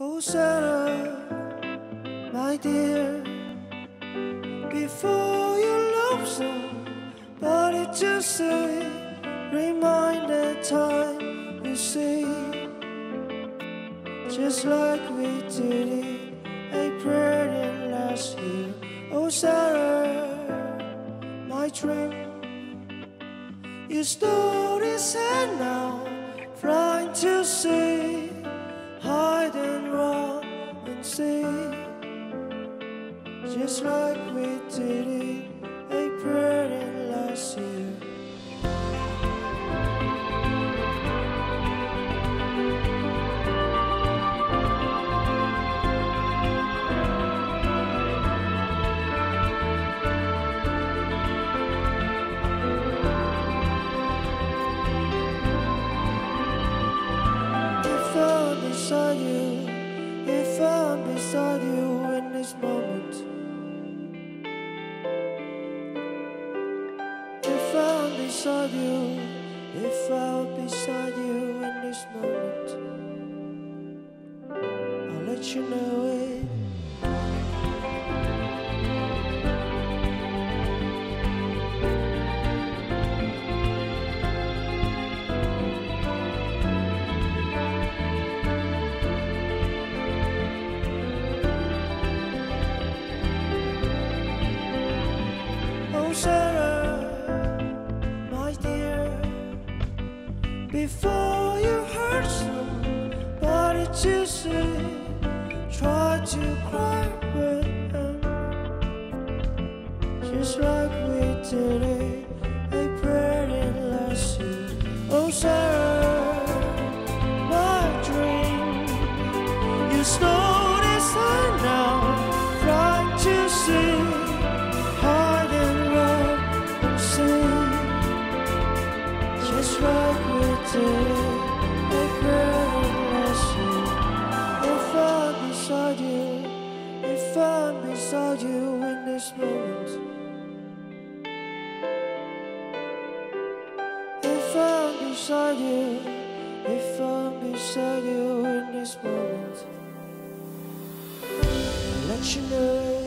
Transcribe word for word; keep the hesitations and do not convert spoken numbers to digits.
Oh Sarah, my dear, before you love somebody, just say, remind that time you see, just like we did it, I prayed it last year. Oh Sarah, my dream, you stole his hand now, trying to see, hide and run and see, just like we did it, I prayed it last year. You, if I'm beside you in this moment, if I'm beside you, if I'm beside you in this moment, I'll let you know it. Sarah, my dear, before you hurt somebody to say, try to cry with them, just like we did it, I prayed it last year. Oh Sarah, my dream, you stole this hand now, trying to see, just like we did, I prayed it last year. If I'm beside you, if I'm beside you in this moment, if I'm beside you, if I'm beside you in this moment, I'll let you know.